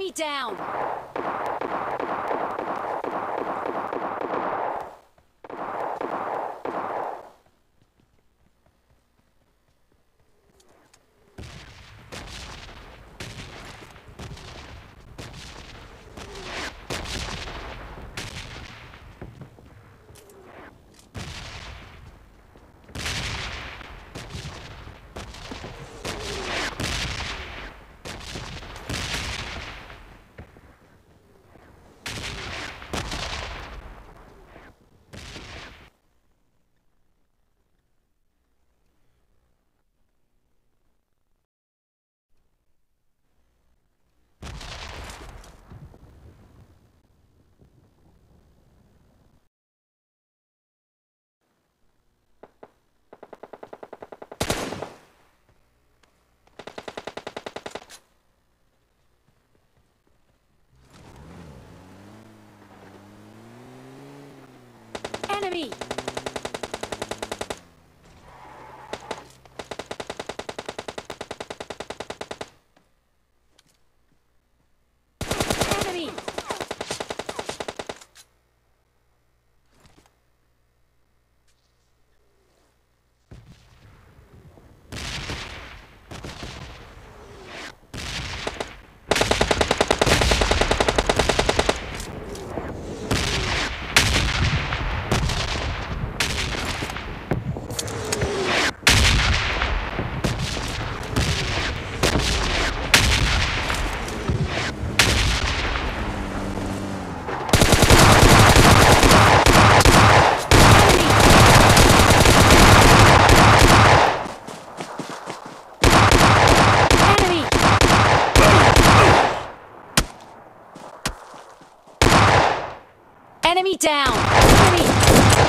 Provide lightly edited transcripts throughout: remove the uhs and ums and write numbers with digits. enemy down! Enemy! Enemy!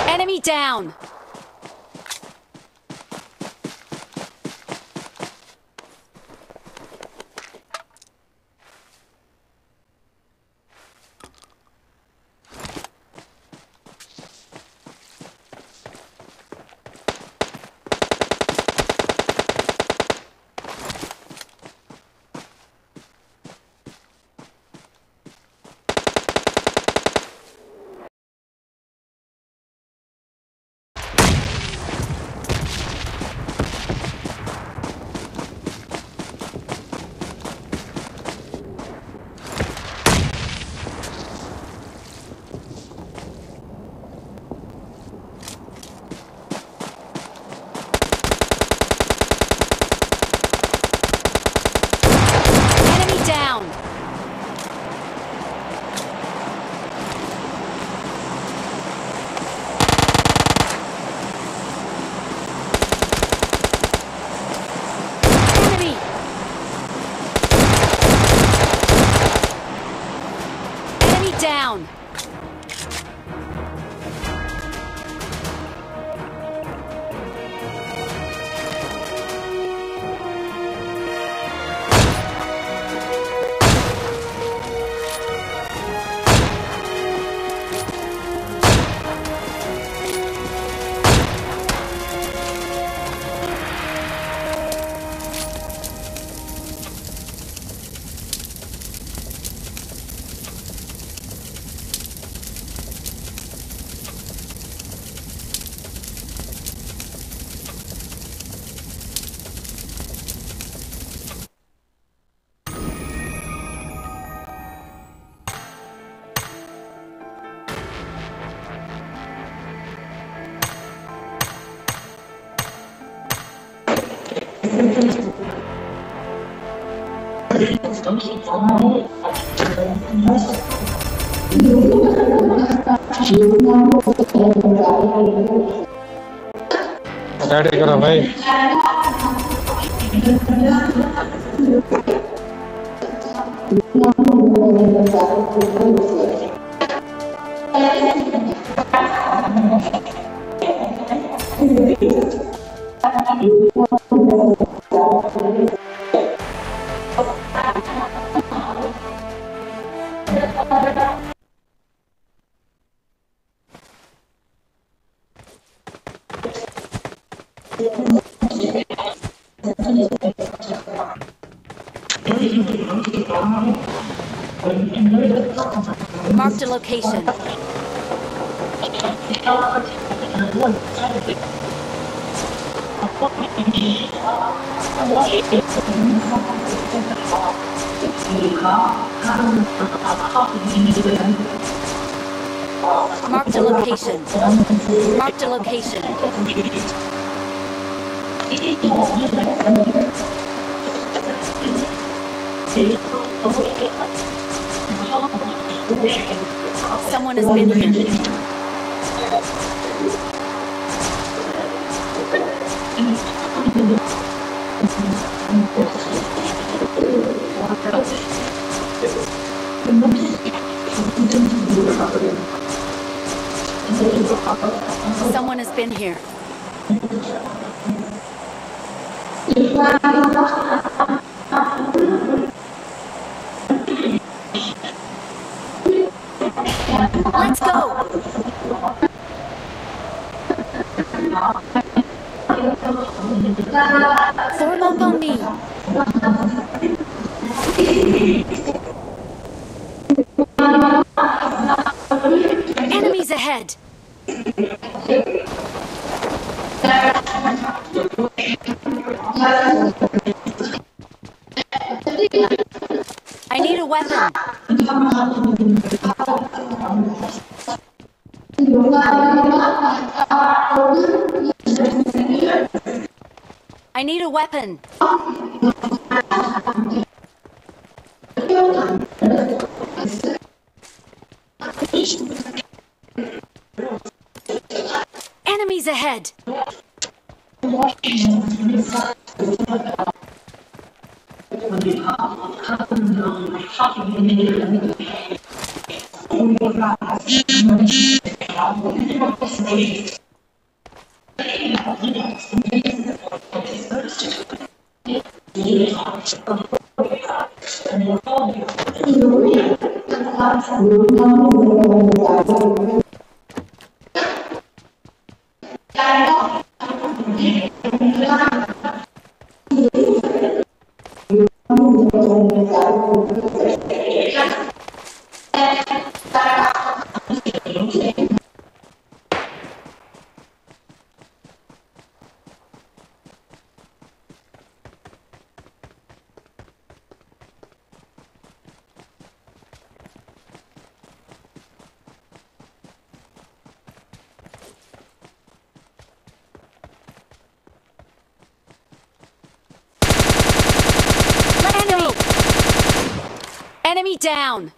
Enemy down! Enemy down! Down! Ready, get away. I'm going to Marked a location. Marked a location. Marked a location. Someone has been here. Someone has been here. Let's go. Form up on me. Enemies ahead. I need a weapon. I need a weapon. Enemies ahead. Enemy down.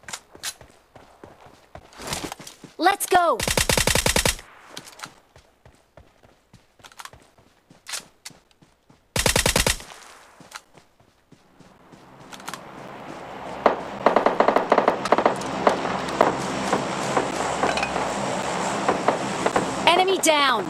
Let's go. Enemy down.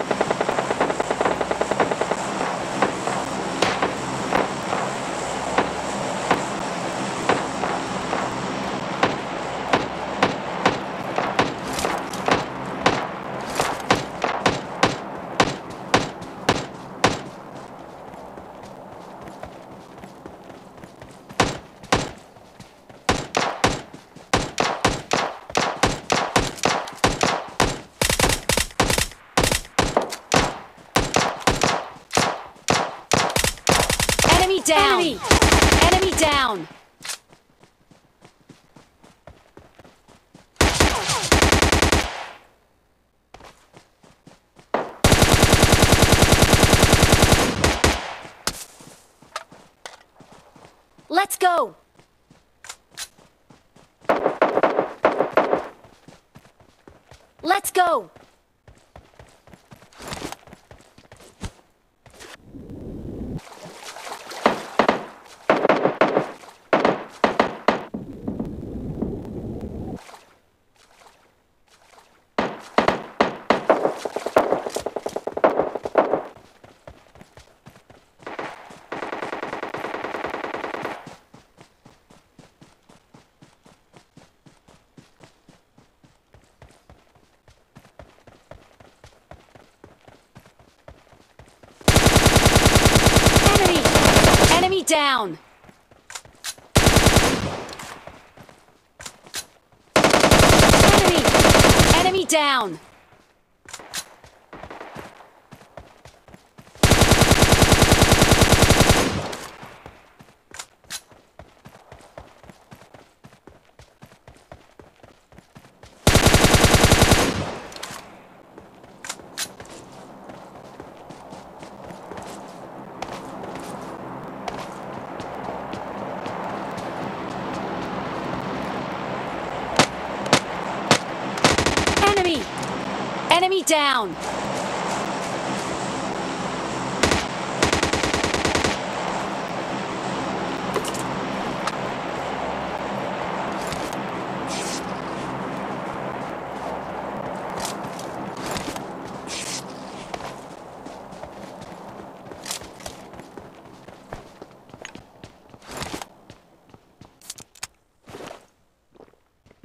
Down. Enemy down. Let's go. Let's go. Down. down! Enemy down!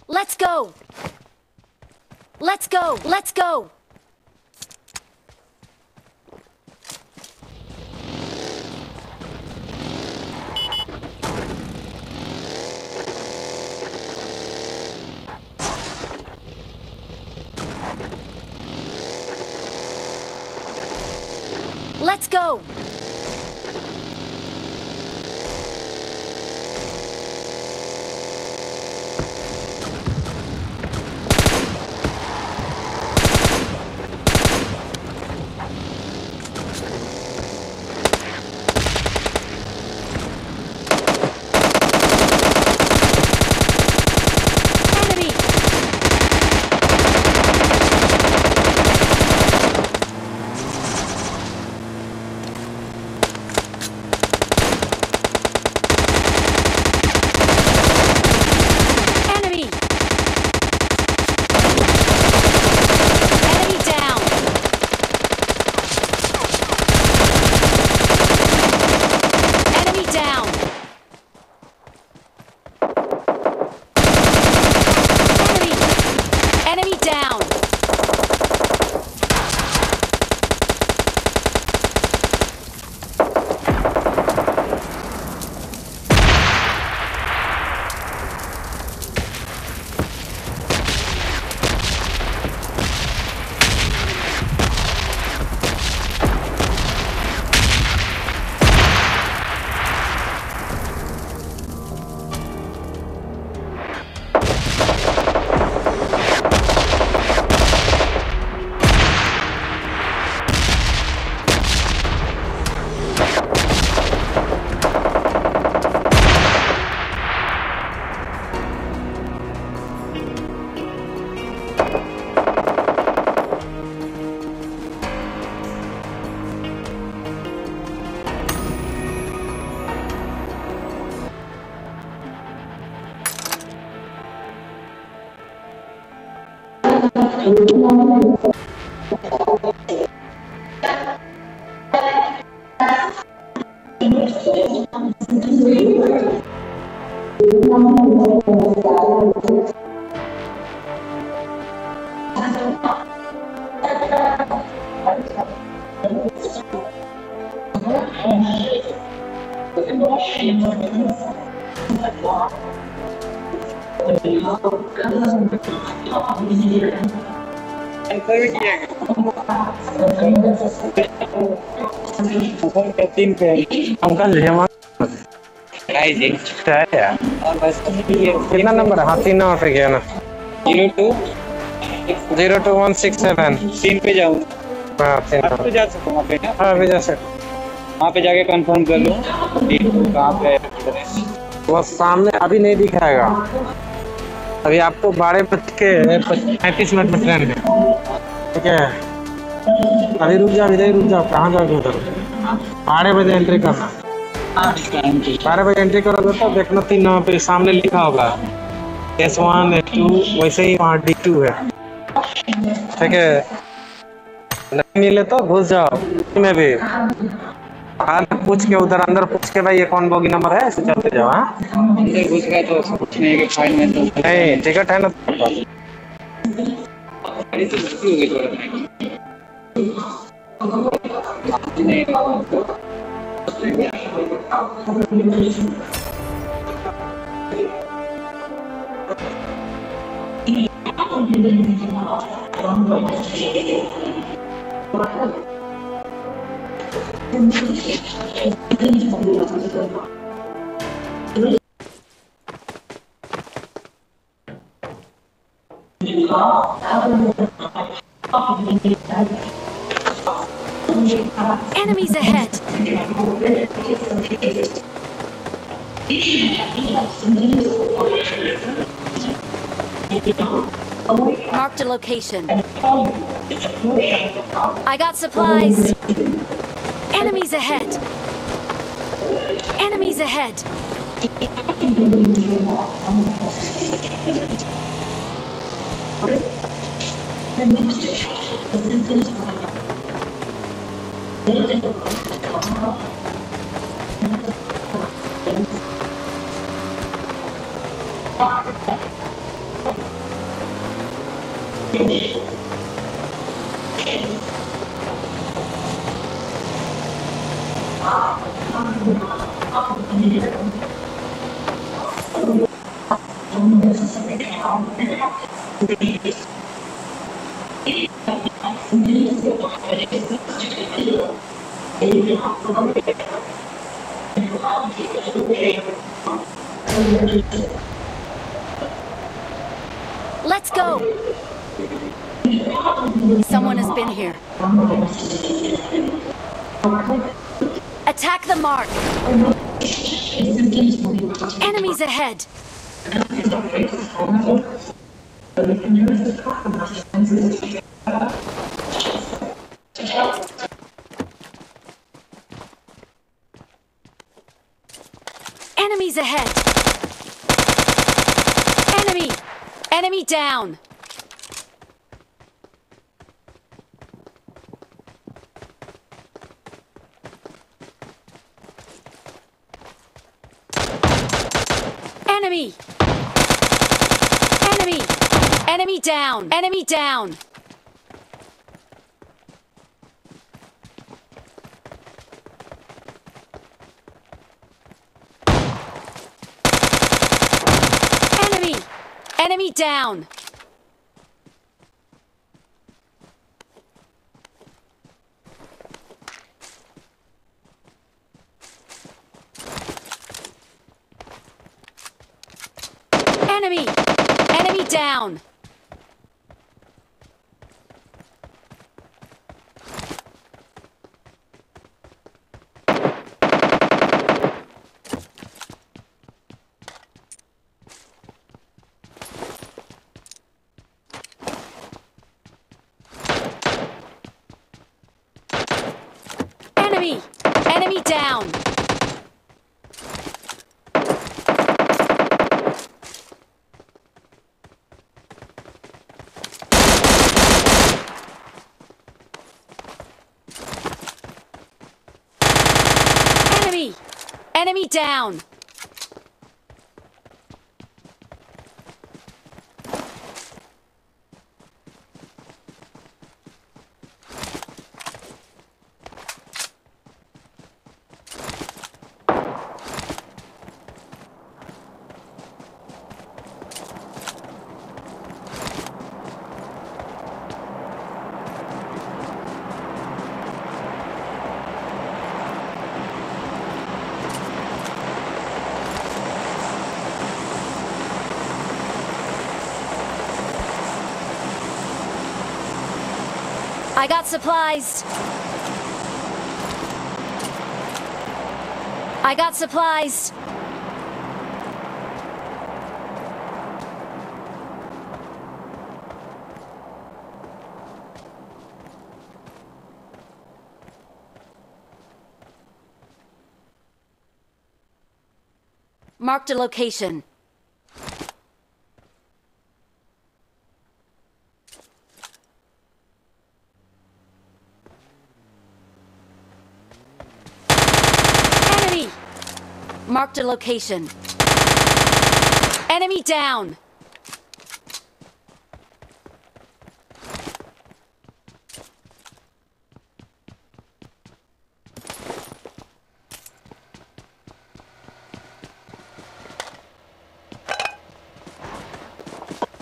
Let's go! Let's go! Let's go! Let's go! Tin về không có gì em ạ. Cái gì thế à? Cái number hot tin nó phải kia nè. 02 02167. Tin पे जाओ. हां tin पे जा सकते हो बेटा. हां पे जा सकते हो. वहां पे जाके कंफर्म कर लो तीन कहां पे है. वो सामने अभी नहीं दिखाएगा. अभी आपको 12:35 मिनट में ट्रेन है. ठीक है. अभी रुक जाओ इधर ही रुक जाओ. कहां जाओगे उधर? 12 बजे एंट्री करना. 12 बजे एंट्री करोगे तो देखना 3 नाम पे सामने लिखा होगा S1 S2. वैसे ही वहाँ D2 है. ठीक है. नहीं मिले तो घुस जाओ में भी हाल पूछ के उधर अंदर पूछ के भाई ये कौन बोगी नंबर है ऐसे चलते जाओ. हाँ घुस गए तो कुछ नहीं है. फाइन में तो नहीं टिकट है ना. Enemies ahead. Marked a location. I got supplies. Enemies ahead. Enemies ahead. Let's go. Someone has been here. Attack the mark. Enemies ahead. Enemies ahead. Enemy. Enemy down. Enemy. Enemy. Enemy down. Enemy down. Enemy down. Enemy. Enemy down. Enemy down. Enemy. Enemy down. I got supplies. I got supplies. Marked a location. Marked a location. Enemy down.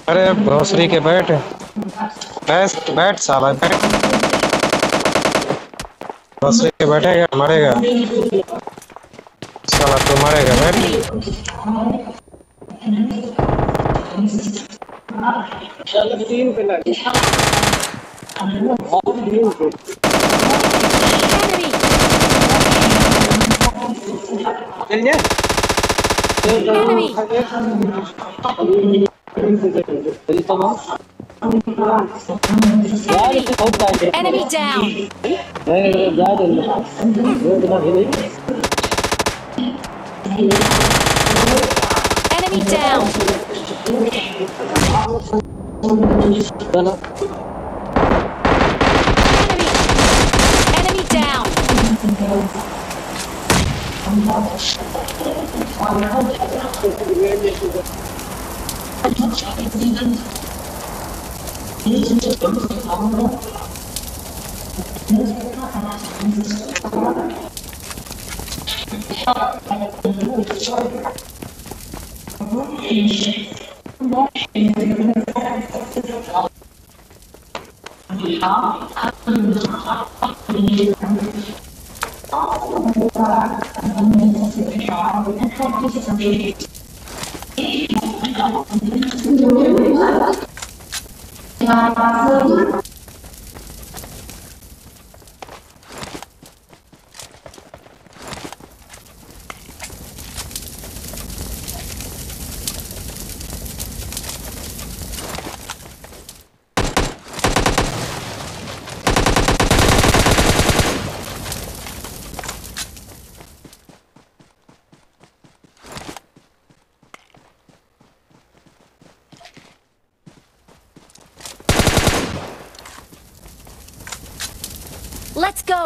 अरे भोसरी के बैठ बैठ बैठ साला बैठ भोसरी के बैठेगा मरेगा साला तो मरेगा बैठ। तीन पे लगे enemy down. Enemy down. Enemy down. Let's go.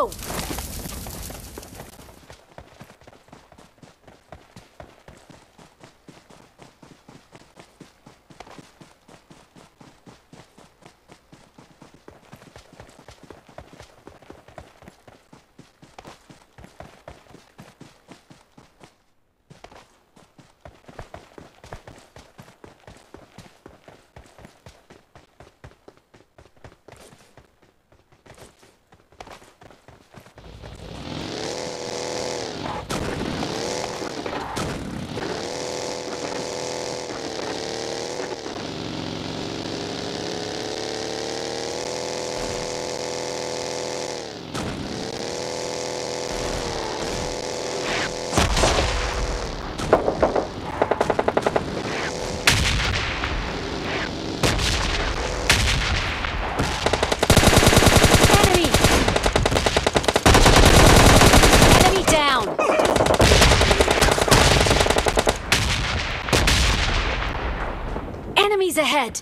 Ahead.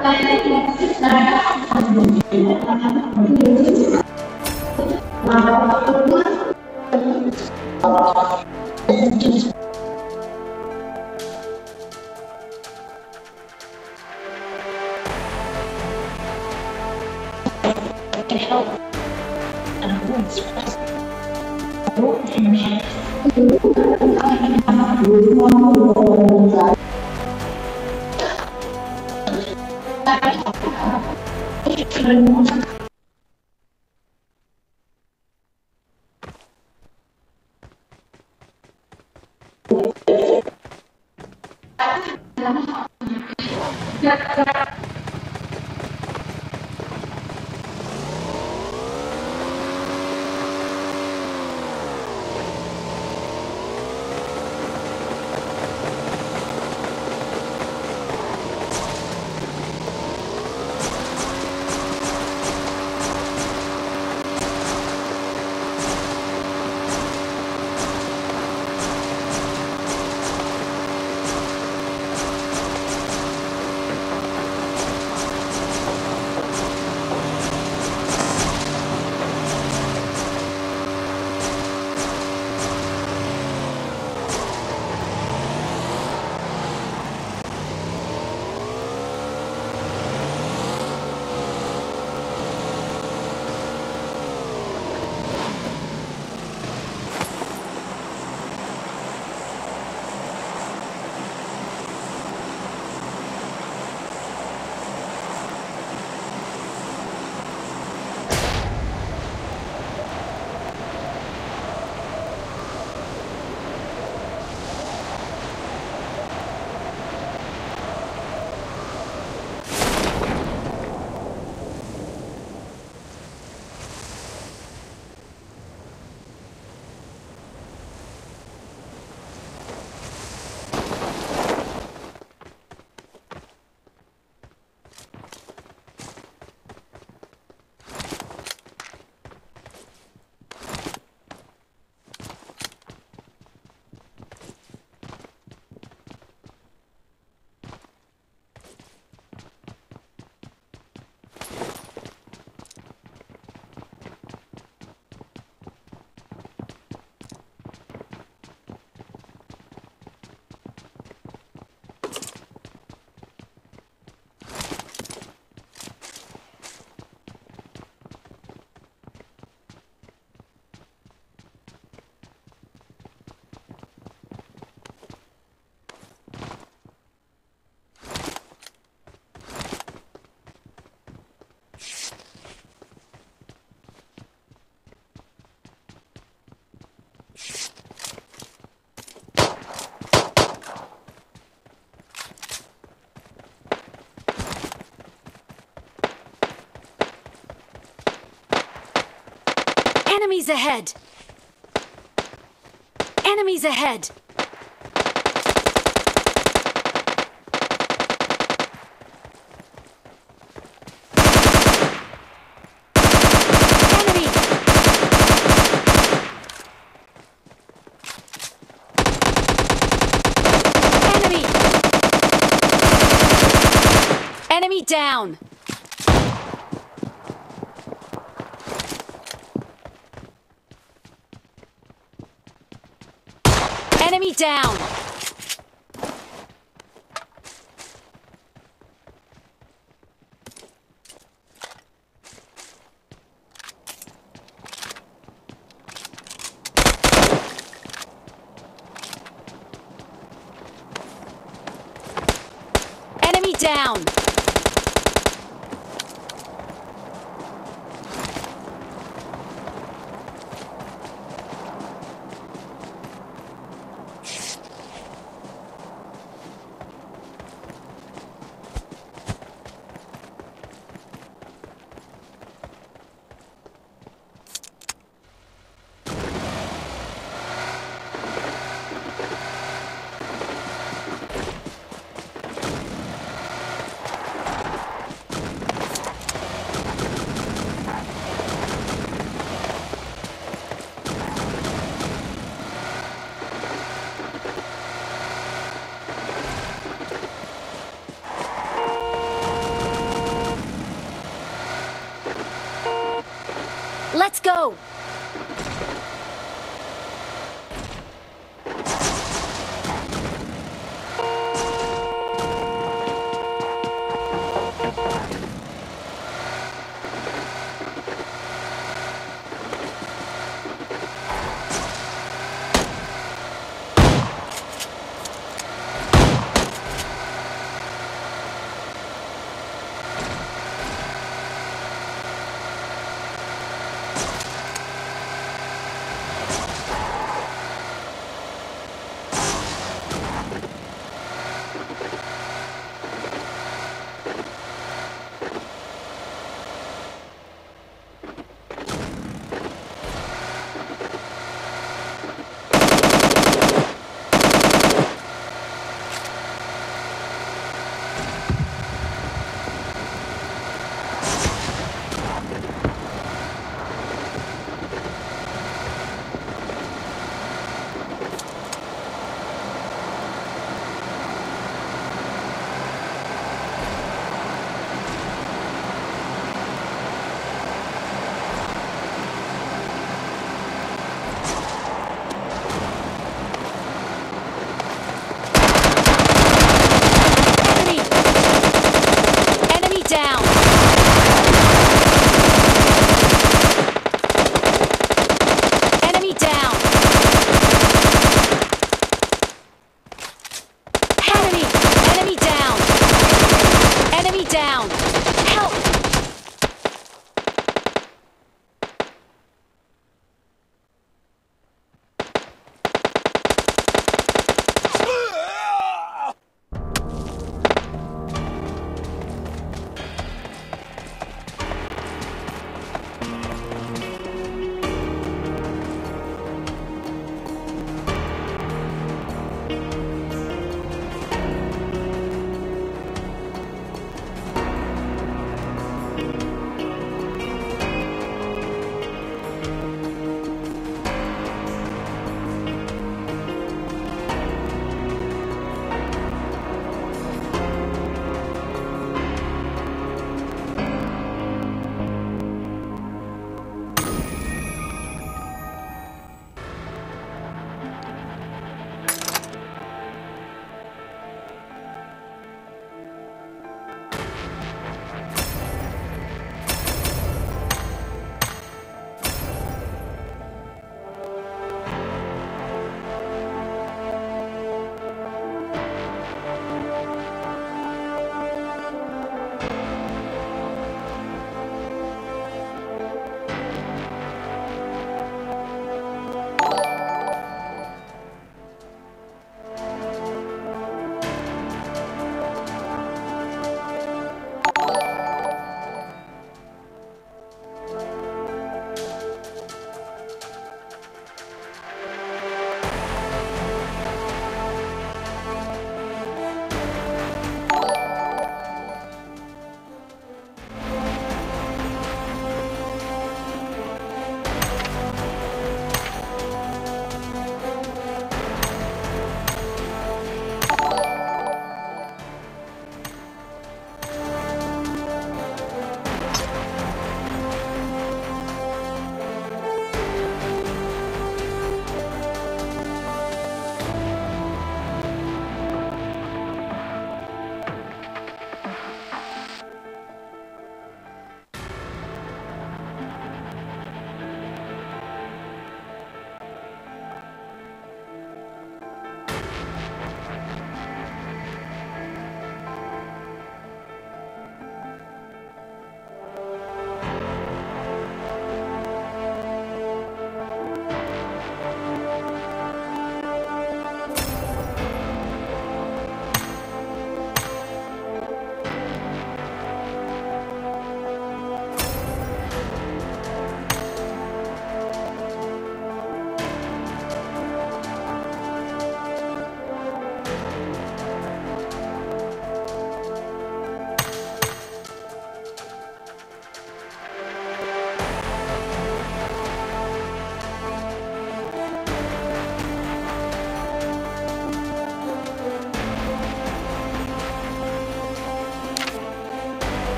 Thank you. Enemies ahead! Enemies ahead! Enemy! Enemy! Enemy down! Enemy down! Enemy down! Let's go!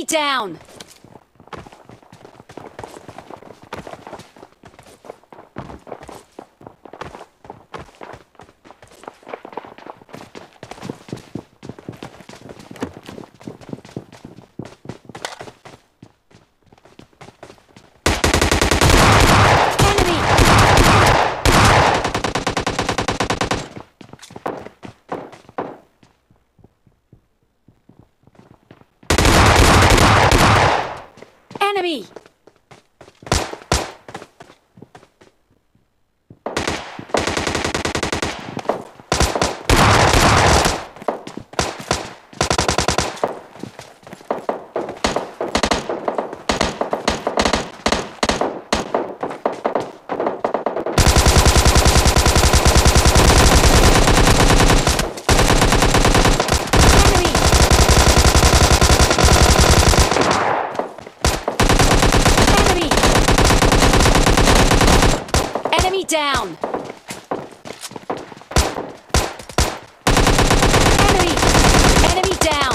Enemy down! Enemy! Down! Enemy! Enemy down!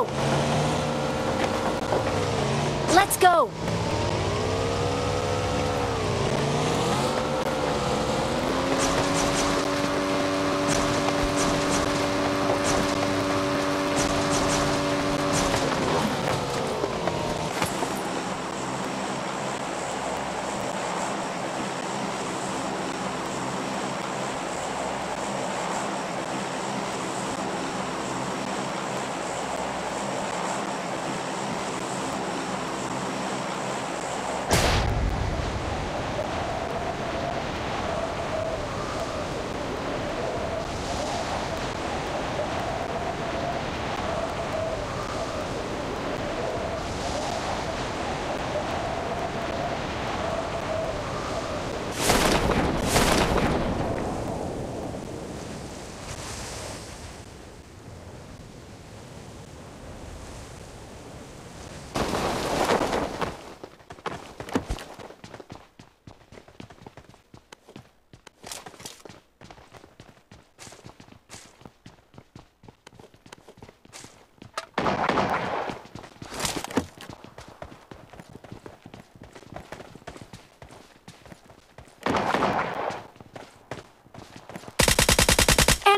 go! Let's go!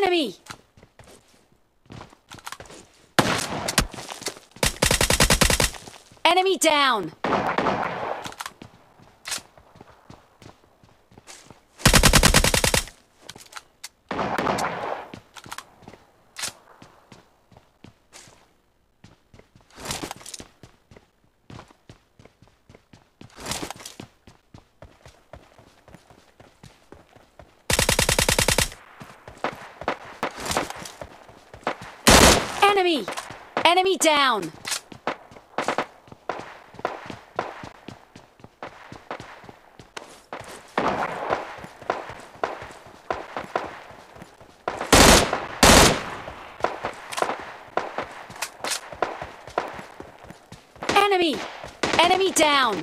Enemy! Enemy down! Enemy! Enemy down! Enemy! Enemy down!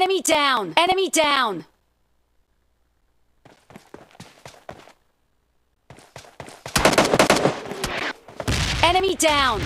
Enemy down! Enemy down! Enemy down!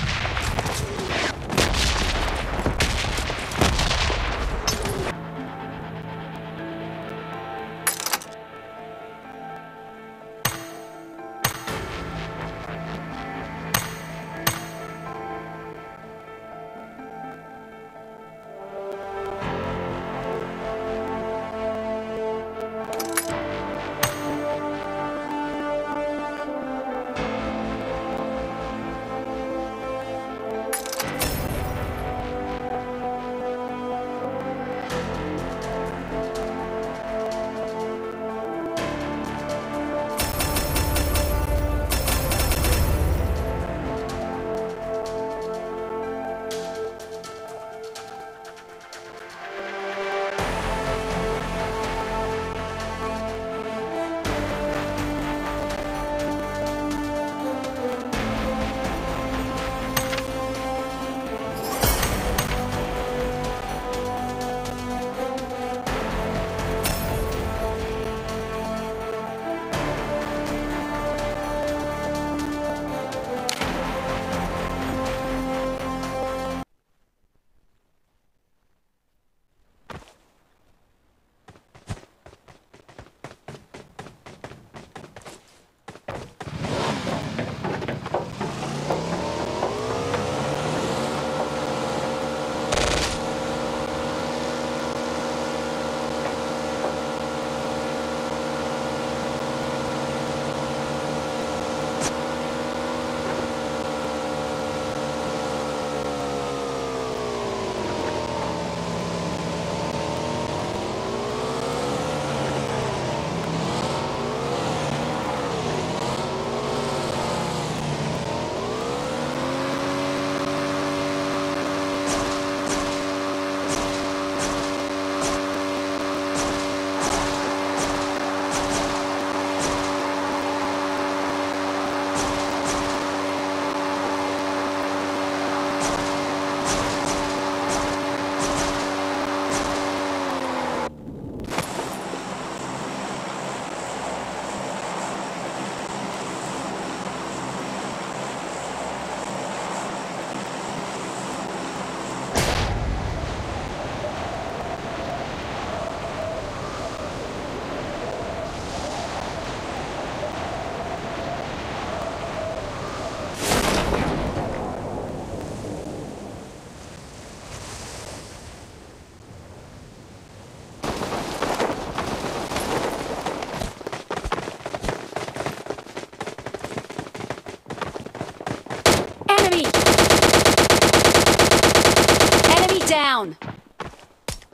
Down.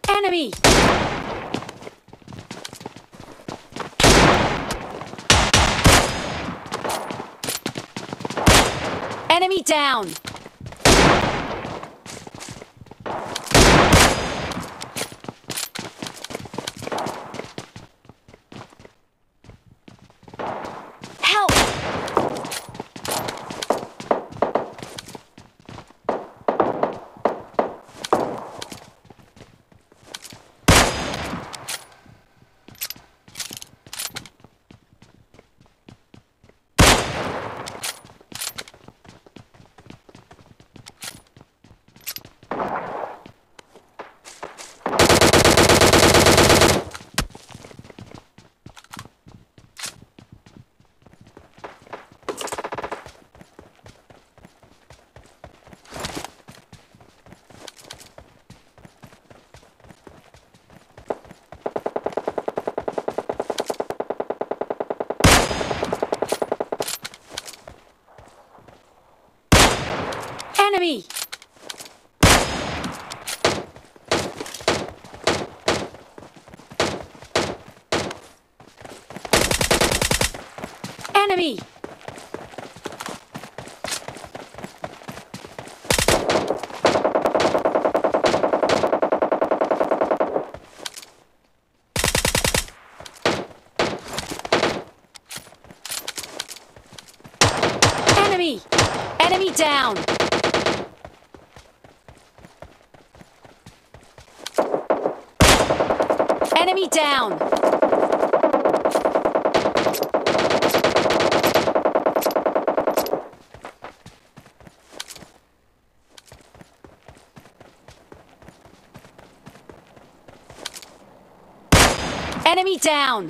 Enemy. Enemy down. Enemy! Enemy! Enemy! Enemy down! down! Enemy down!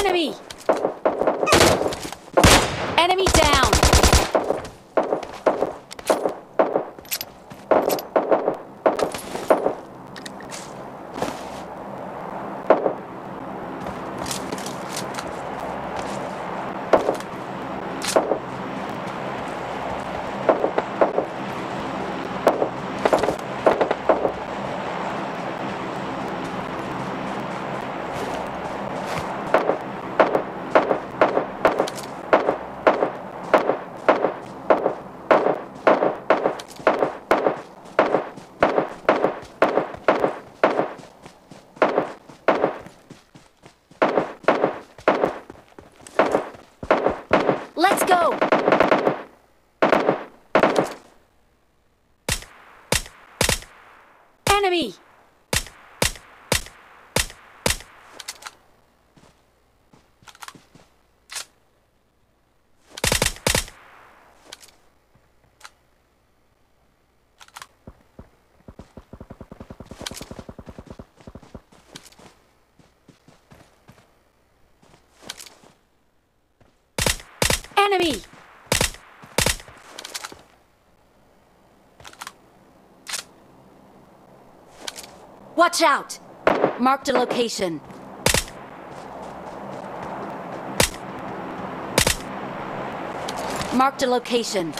Enemy! Enemy down! Let's go! Enemy! Enemy! Watch out! Marked a location. Marked a location.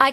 I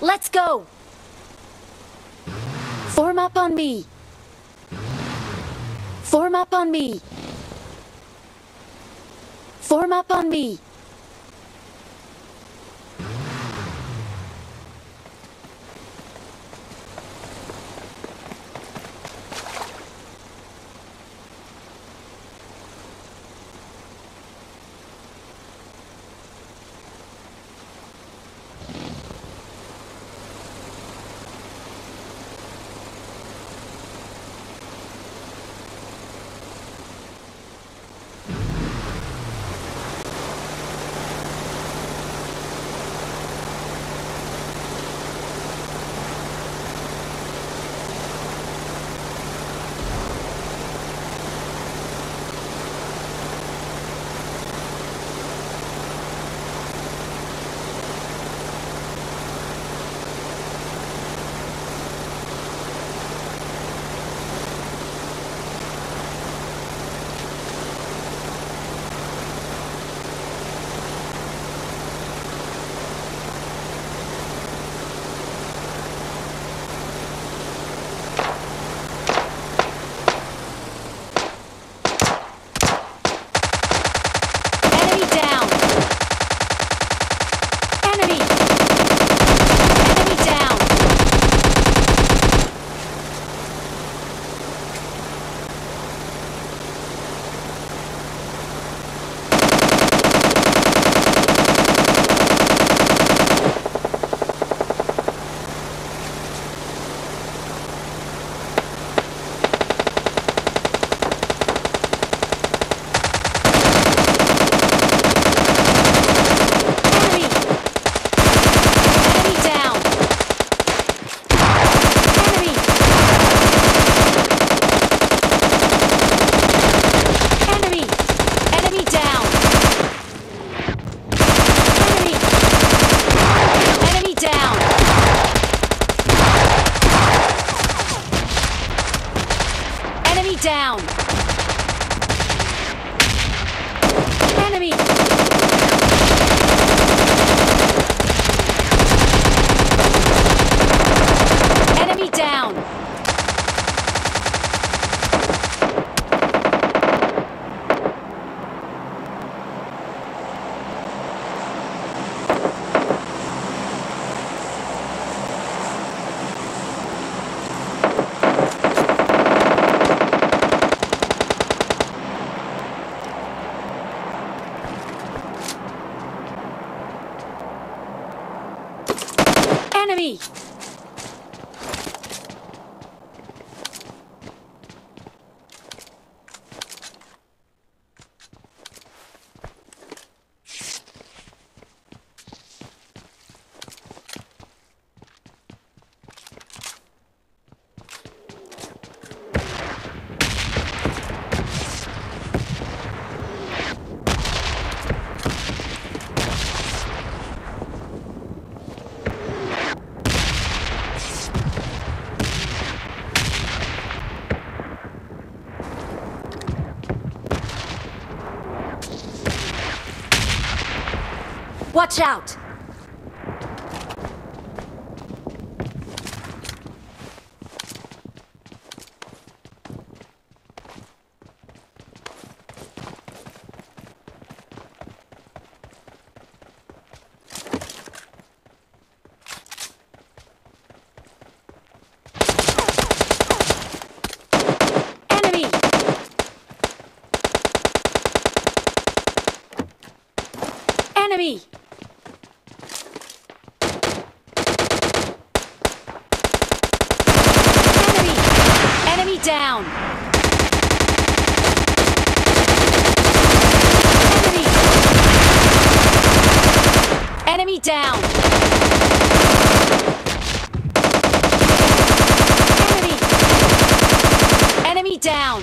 Let's go! Form up on me! Form up on me! Form up on me! Down. Enemy. Enemy down. Enemy! Watch out! Enemy! enemy! Enemy! Enemy down! Enemy! Enemy down! Enemy! Enemy down! Enemy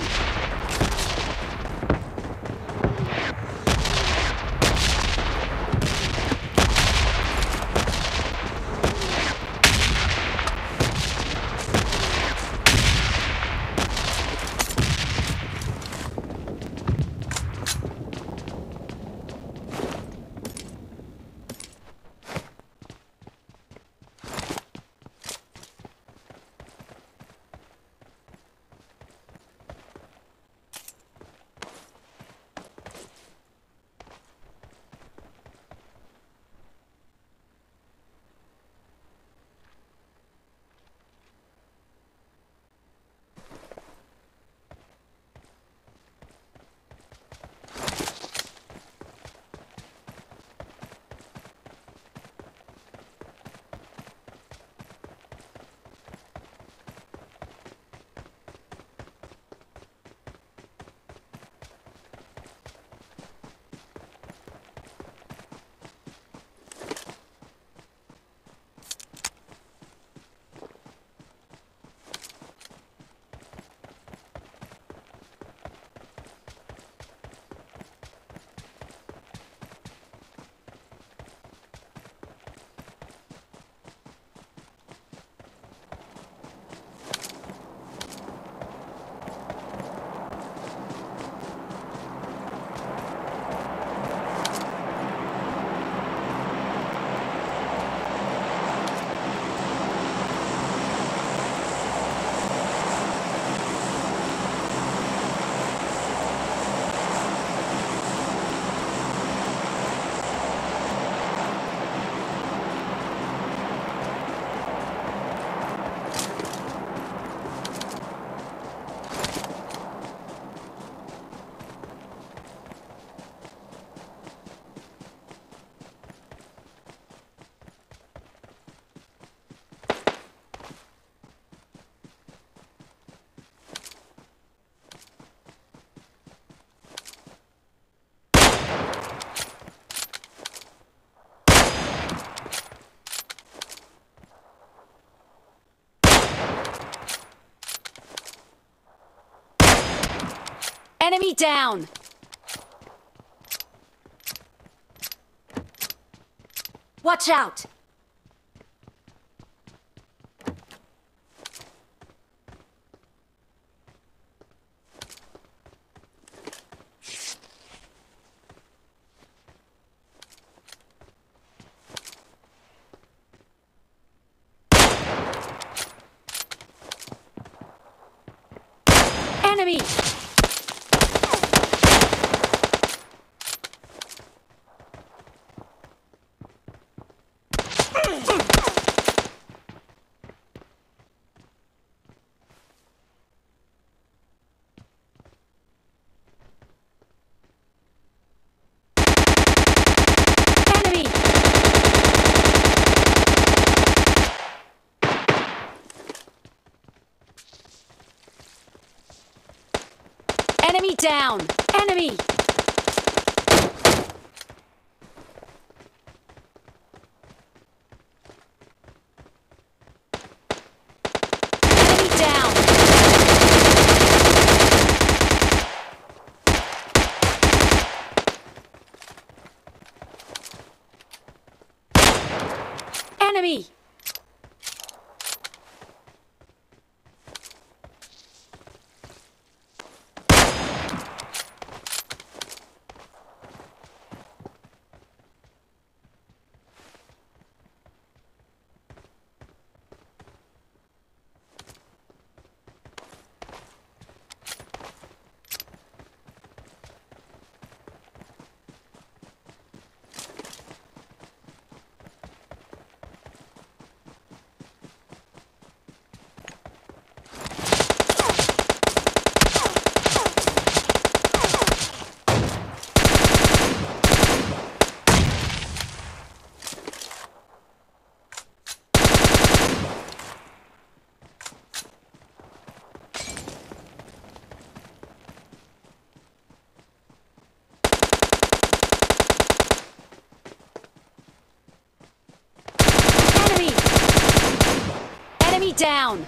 down! Watch out! Enemy! Enemy down! Enemy! Enemy down! Enemy! down!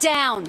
down!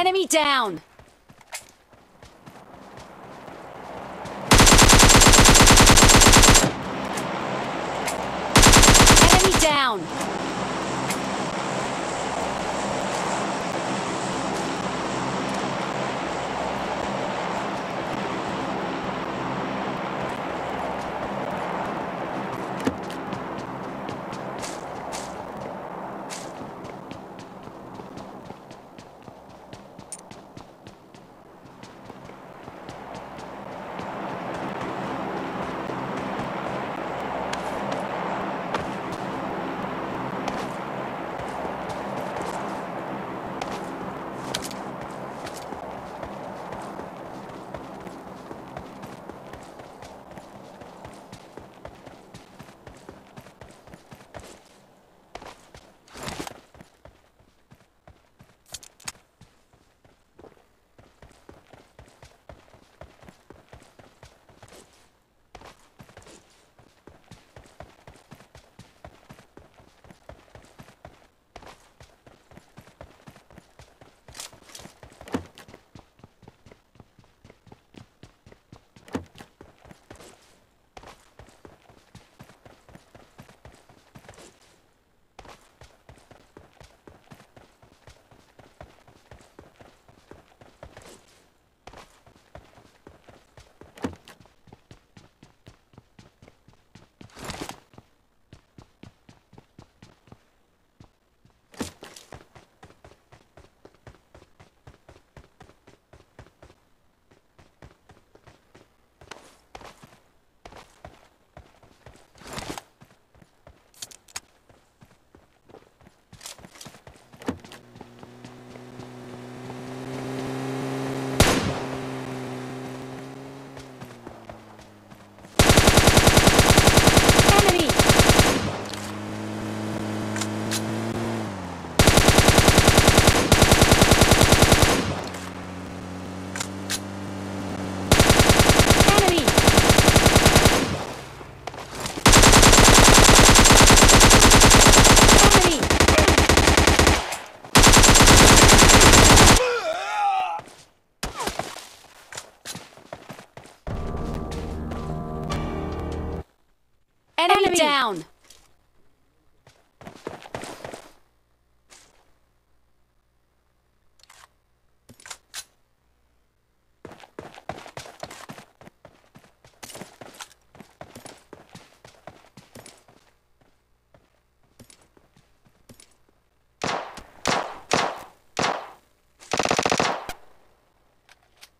Enemy down! Enemy down! Down.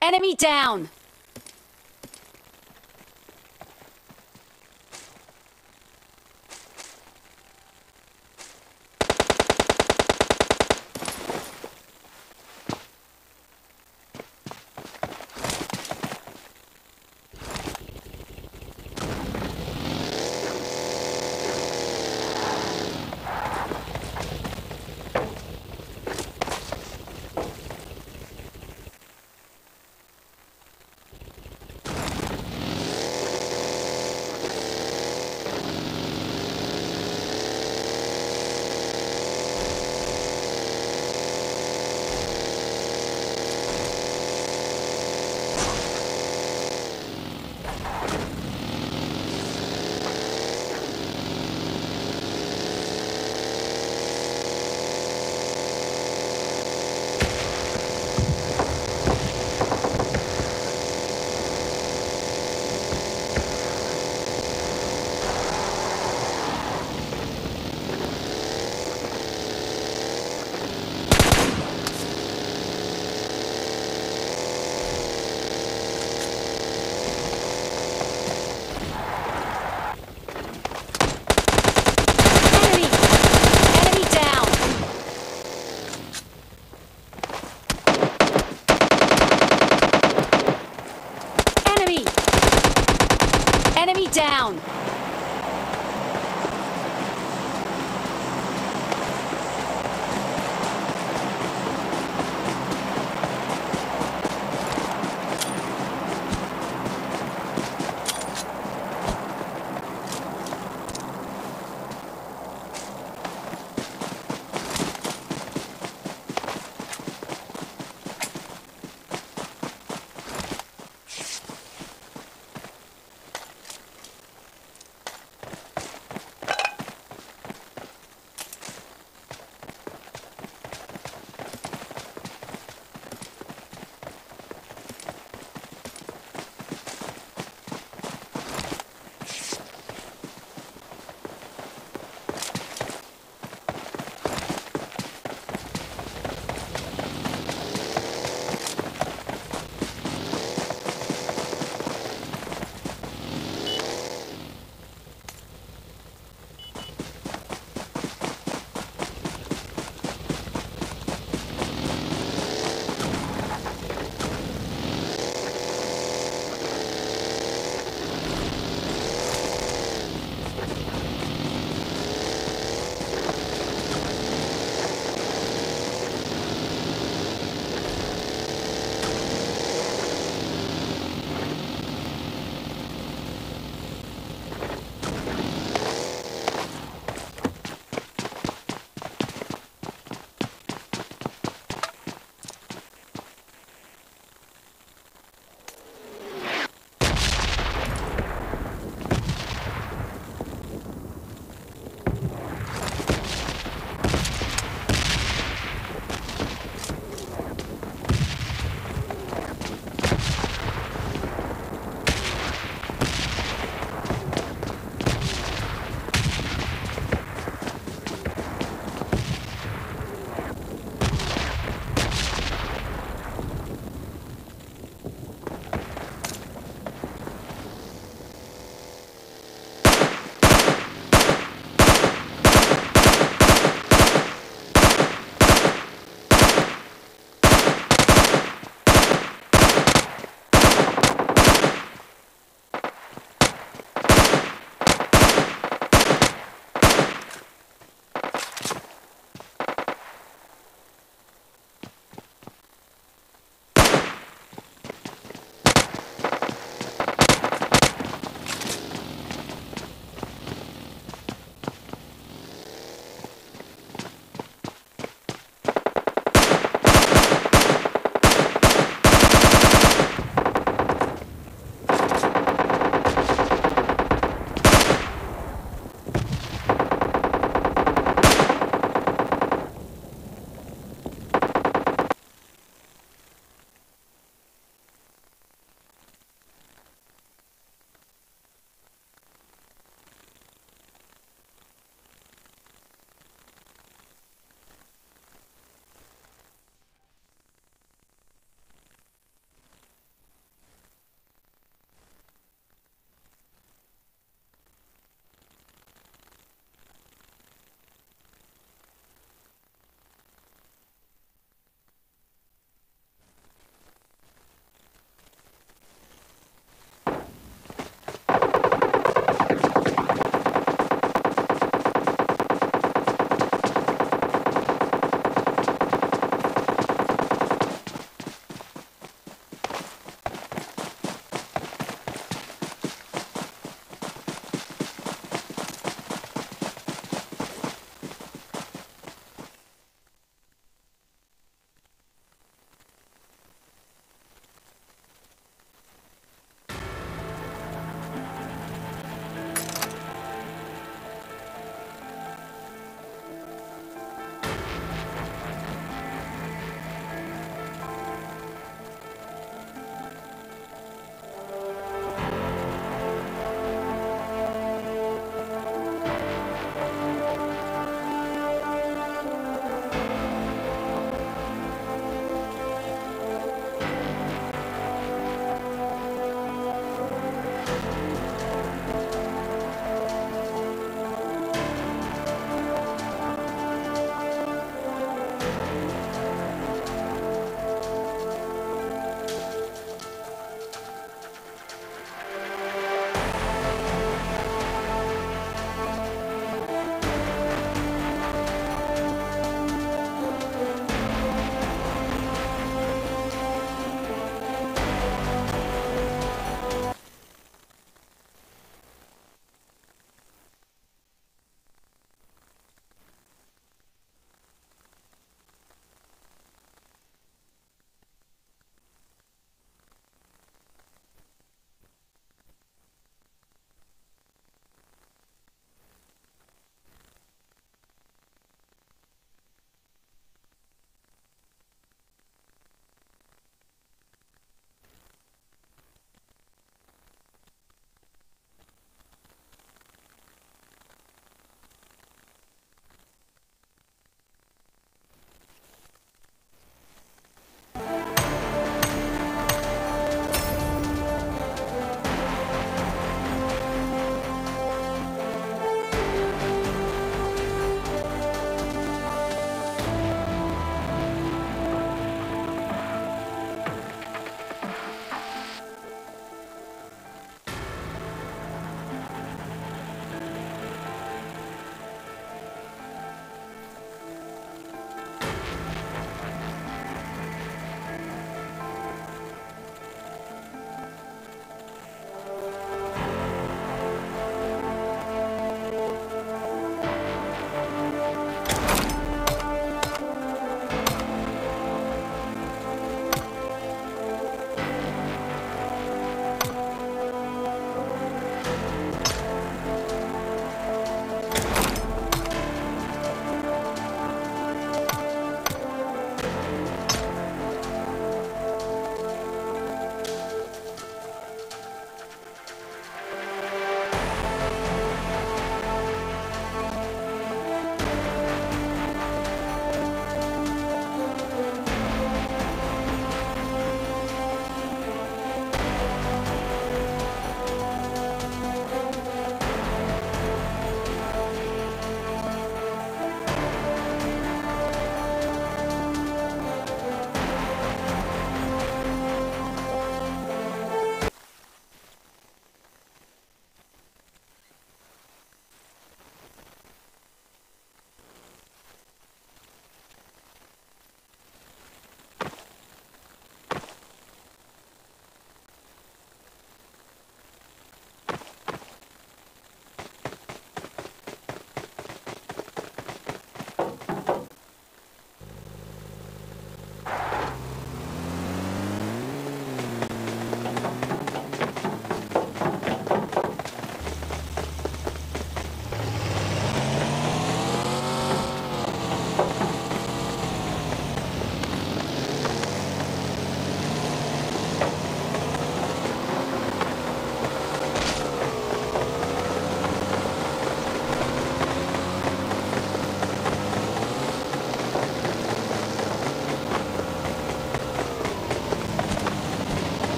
Enemy down.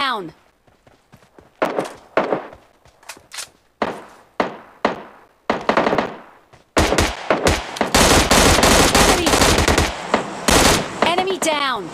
down. Enemy down.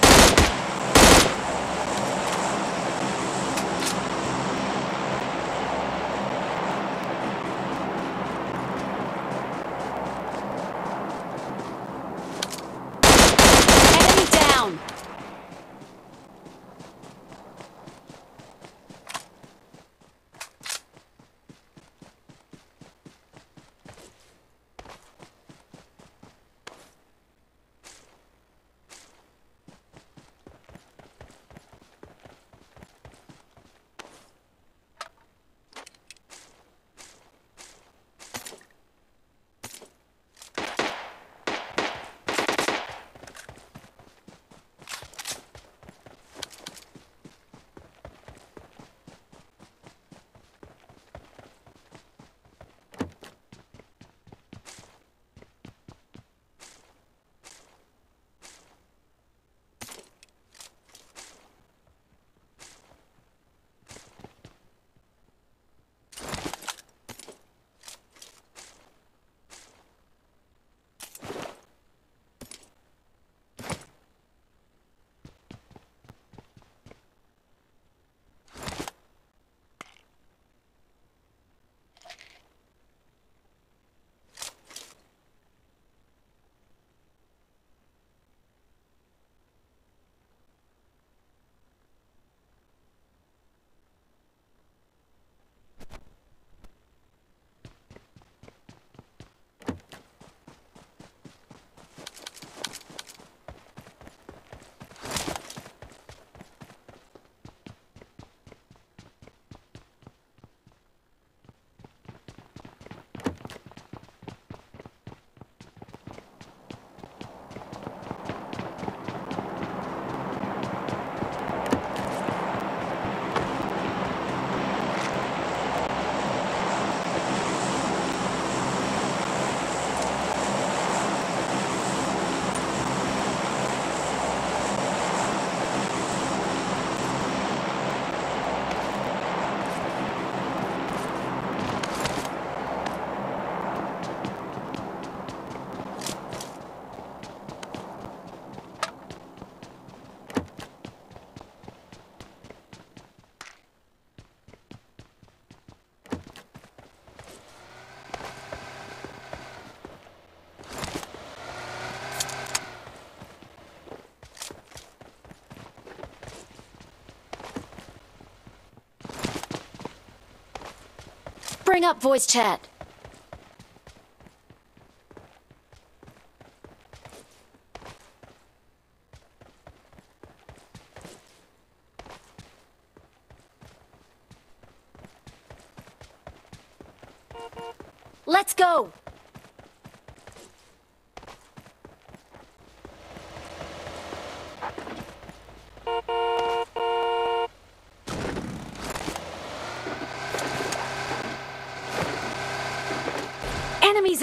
Bring up voice chat. Let's go. Enemies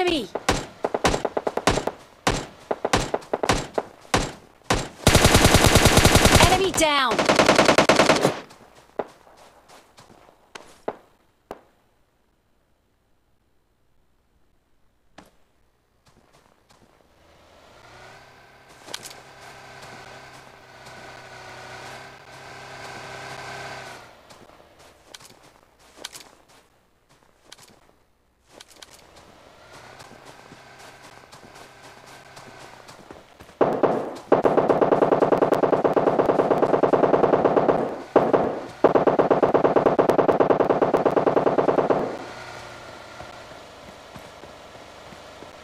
enemy! Enemy down!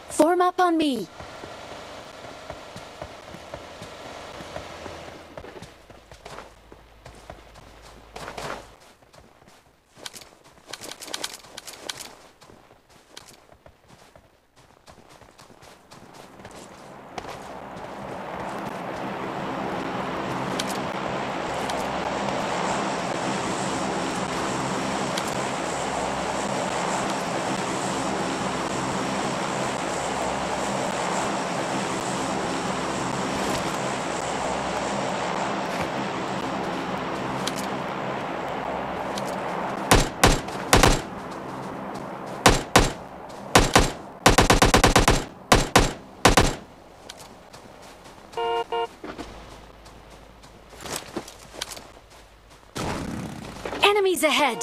Form up on me! Enemies ahead!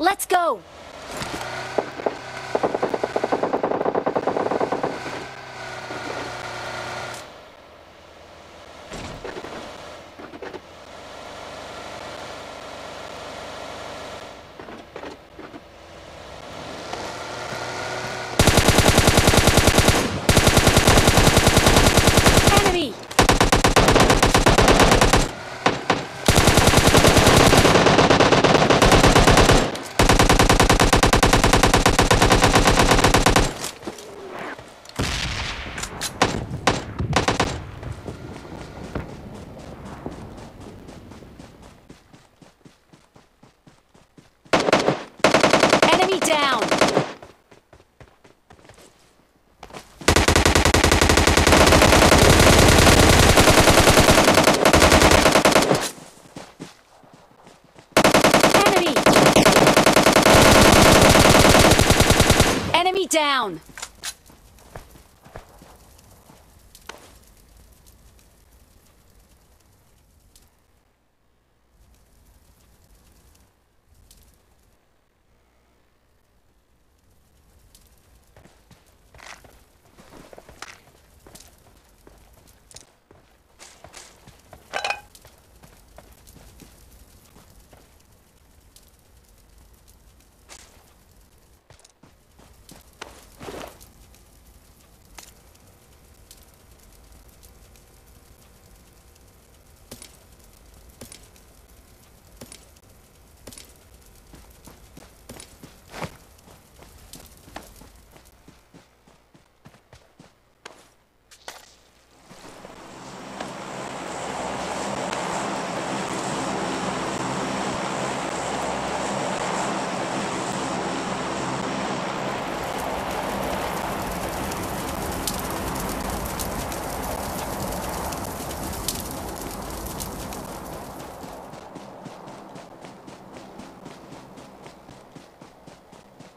Let's go! Down.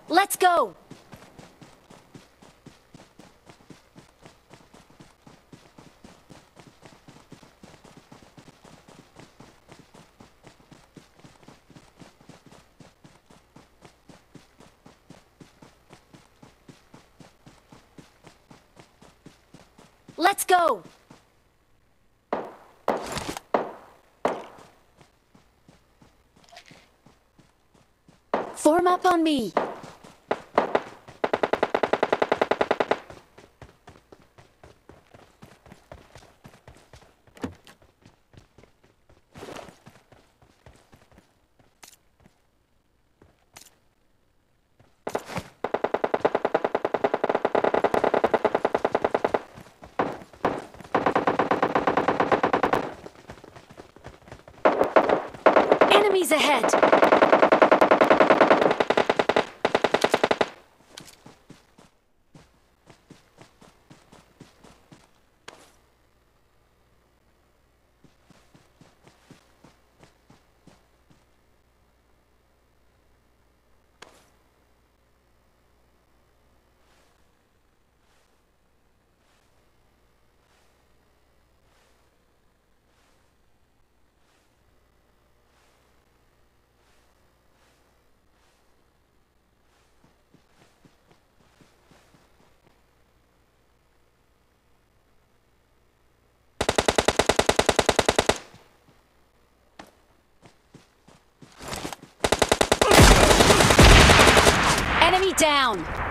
Let's go! Let's go! Form up on me! Enemies ahead! Down!